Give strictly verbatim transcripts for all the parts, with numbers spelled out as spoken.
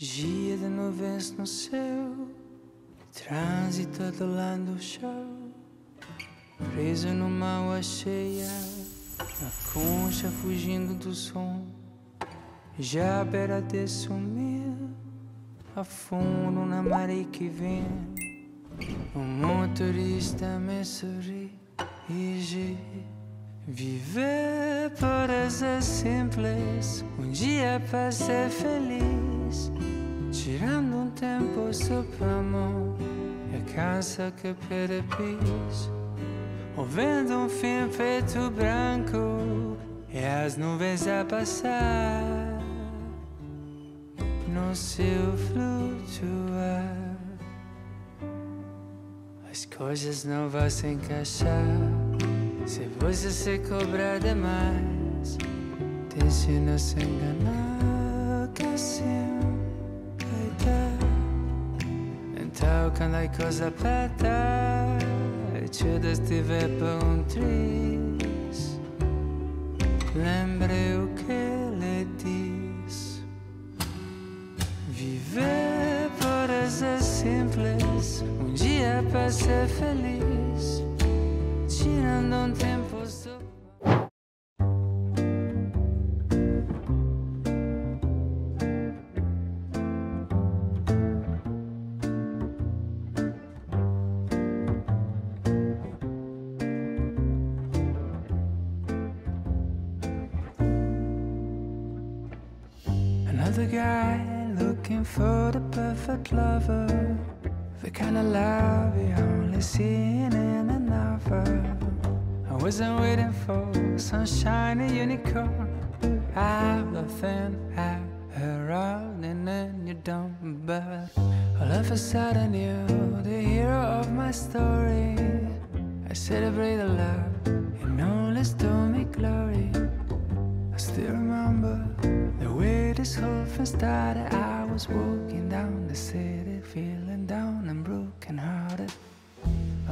Dia de nuvens no céu, trânsito do lado do chão, preso numa água cheia, na concha fugindo do som. Já beira de sumir, a fundo na maré que vem. O motorista me sorri e diz: viver parece simples, um dia para ser feliz. Tirando um tempo só para mão e a casa que perpis, ouvindo um fim preto branco e as nuvens a passar no seu flutuar. As coisas não vão se encaixar se você se cobrar demais. Te ensina a se enganar que assim vai dar. Então quando a coisa aperta e te destiver para um triz, lembre o que ele diz. Viver parece simples, um dia para ser feliz. Tirando um tempo só. Another guy looking for the perfect lover, the kind of love you only see in another. I wasn't waiting for sunshine and unicorn. I'm laughing at her rolling and you don't, but all of a sudden you're the hero of my story. I celebrate the love and all this to me glory. I still remember the way this whole thing started. I was walking down the city feeling down and broken hearted.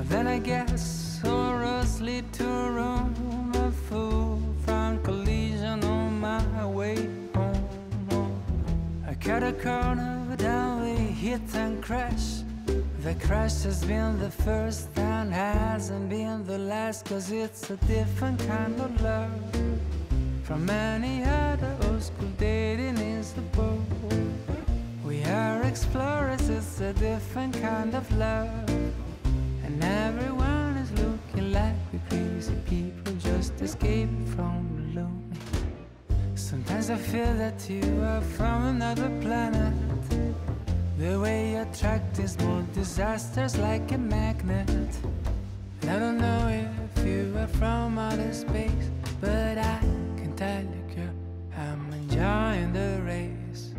Then I guess sorrows lead to Rome, a full front collision on my way home. I cut a corner, down we hit and crash. The crash has been the first and hasn't been the last, cause it's a different kind of love from any other. Old school dating is the boat. We are explorers, it's a different kind of love. And everyone is looking like we crazy people just escaping from the lonely. Sometimes I feel that you are from another planet. The way you attract these small disasters like a magnet. And I don't know if you are from outer space, but I can tell you, girl, I'm enjoying the race.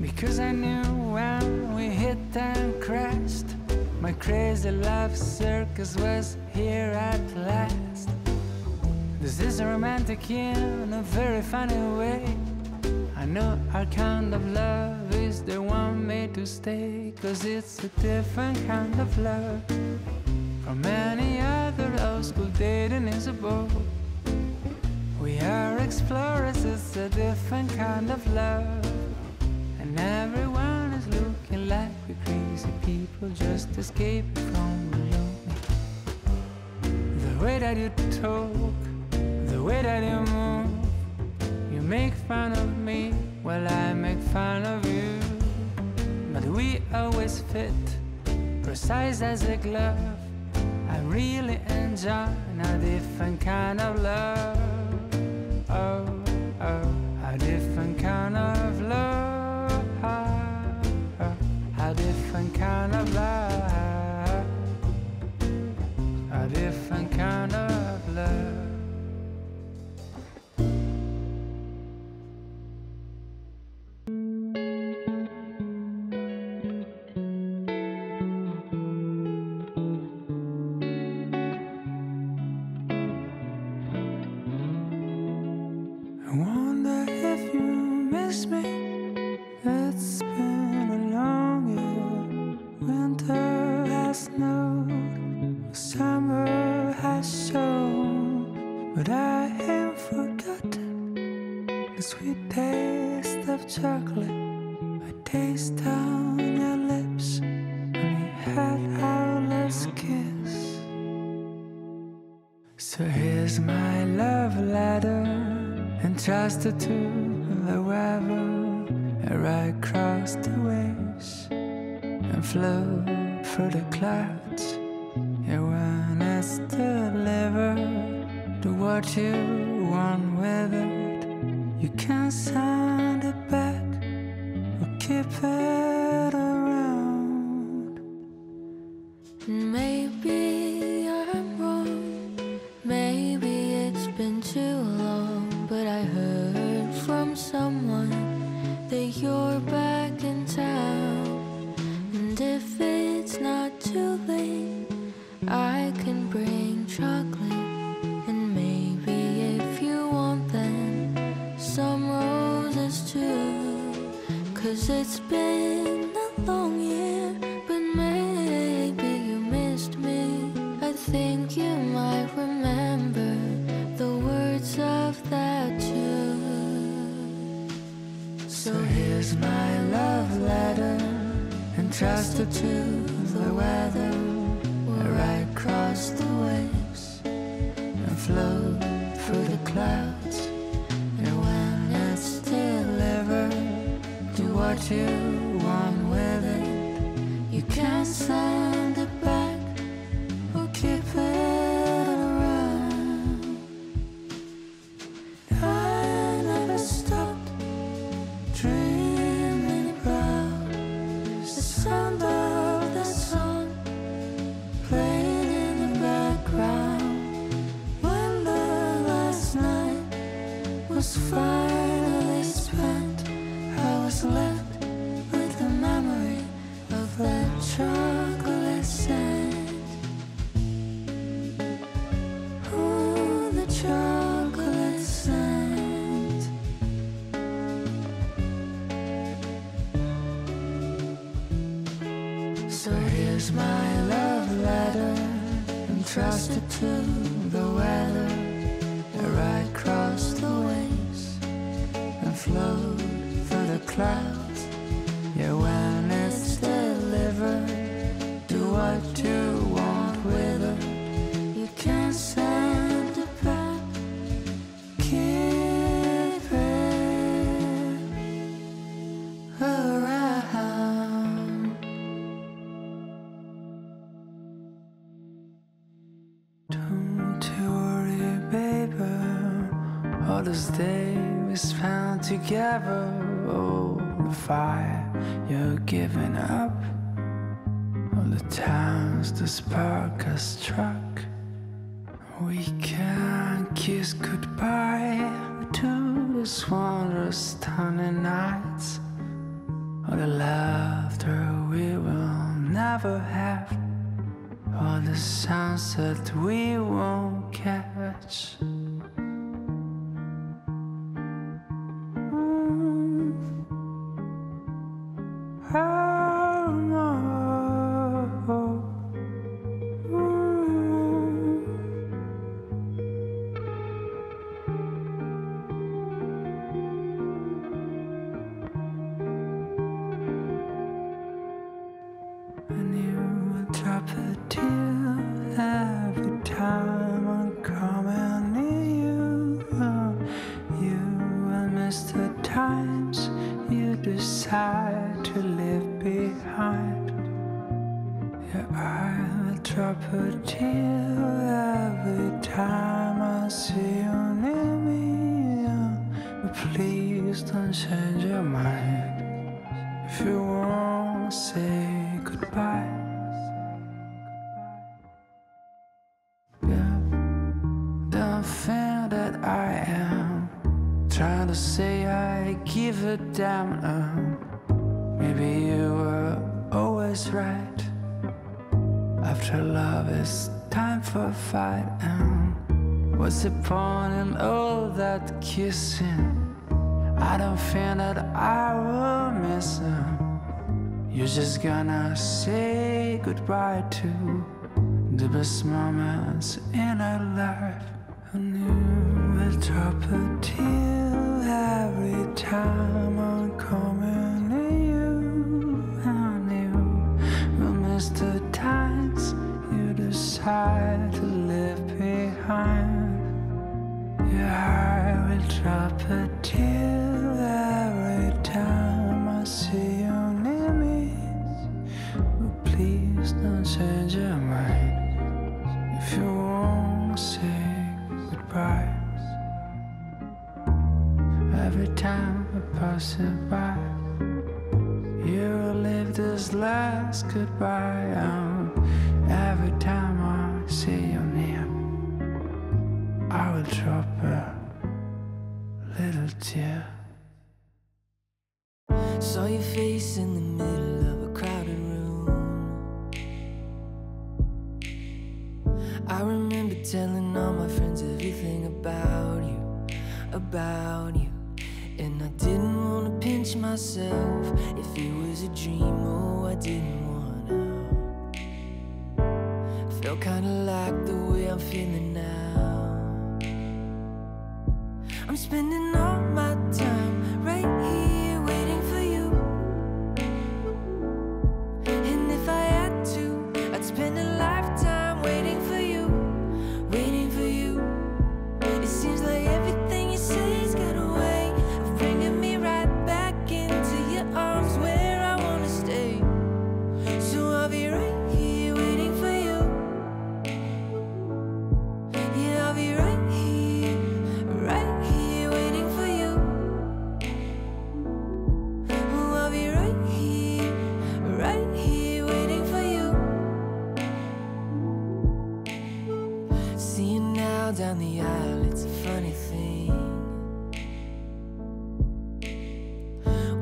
Because I knew when we hit and crashed, my crazy love circus was here at last. This is romantic in a very funny way. I know our kind of love is the one made to stay, cause it's a different kind of love from any other. Old school dating is a bore. We are explorers, it's a different kind of love. And everyone is looking like we're crazy people just escape from the lonely. The way that you talk, the way that you move, you make fun of me while I make fun of you. But we always fit, precise as a glove. I really enjoy a different kind of love. Oh, oh, a different kind of love. A different kind of love, a different kind of love. I wonder if you miss me. It's been a long year. Winter has snowed, summer has shown, but I have forgotten the sweet taste of chocolate. I kissed down your lips when we had our last kiss. So here's my love letter, entrusted to the weather. And I crossed the waves and flew through the clouds. Yeah, when it's delivered, do what you want with it. You can send it back or keep it around. Maybe I'm wrong, maybe it's been too long, but I heard from someone that you're back in town. And if it's not too late, I can bring chocolate, and maybe if you want them, some roses too. 'Cause it's been a long year, but maybe you missed me. I think you might remember the words of that tune. So here's my love letter, entrusted to the weather. I crossed the waves and flowed through the clouds. And when it's delivered, do what you want with it. You can send it back or keep it around. I never stopped dreaming about the sound of the song playing in the background, when the last night was finally spent. I was left with the memory of that chocolate scent. Ooh, the chocolate scent. So here's my love letter, entrusted to the weather. Where I crossed the waves and flowed through the clouds. Yeah, when it's delivered, do what you want with it. You can send it back, keep it around. Don't you worry, baby, all those days we spent together. Oh, the fire you're giving up, all the times the spark has struck. We can kiss goodbye to those wondrous stunning nights, all the laughter we will never have, all the sunset we won't catch. Mm. Oh, no. Mm. I knew I'd drop it every time I'm coming near you. Oh, you will miss the times you decide to leave behind. Yeah, I'll drop a tear every time I see you near me. Oh, but please don't change your mind if you won't say goodbye. That I am trying to say I give a damn. um, Maybe you were always right. After love it's time for a fight. And what's the point in all that kissing? I don't feel that I will miss him. You're just gonna say goodbye to the best moments in our life. I knew I'd drop a tear every time I'm coming to you. is the dance you decide to leave behind. Your heart will drop a tear every time I see your name is. But please don't change your mind if you won't say goodbye. Every time I pass it by, you leave this last goodbye. Um, every time I say your name, I will drop a little tear. Saw your face in the middle of a crowded room. I remember telling all my friends everything about you, about you. And I didn't want to pinch myself. If it was a dream, oh, I didn't want out. Felt kinda like the way I'm feeling now. I'm spending all my time right here waiting for you. And if I had to, I'd spend a lifetime waiting for you, waiting for you. It seems like everything you say has got a way. Down the aisle, it's a funny thing.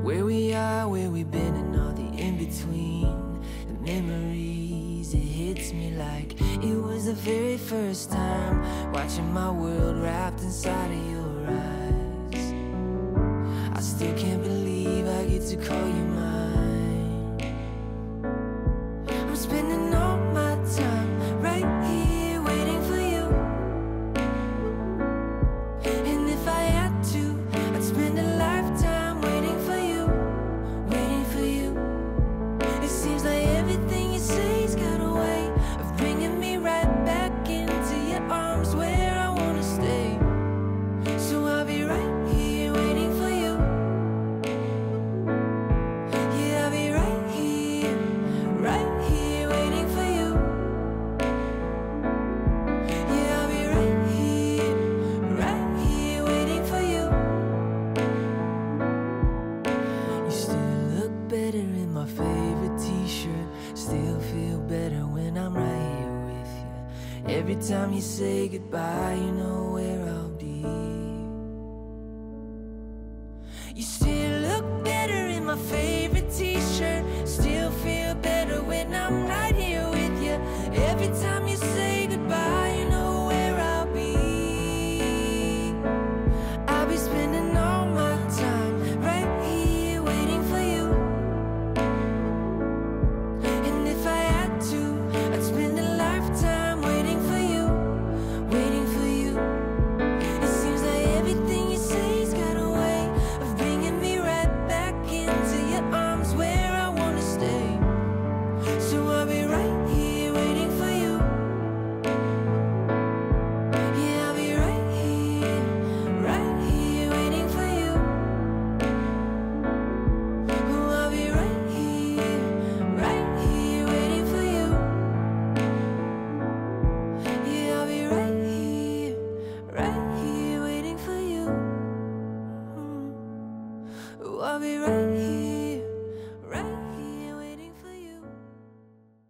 Where we are, where we've been, and all the in-between. The memories, it hits me like it was the very first time, watching my world wrapped inside of your eyes. I still can't believe I get to call you mine. I'm spending all my time right here. Every time you say goodbye, you know where I'll be. You still look better in my favorite t-shirt. Still feel better when I'm right here with you. Every time you say goodbye, you know where I'll be. I'll be spending all my time right here waiting for you. And if I had to, I'd spend a lifetime I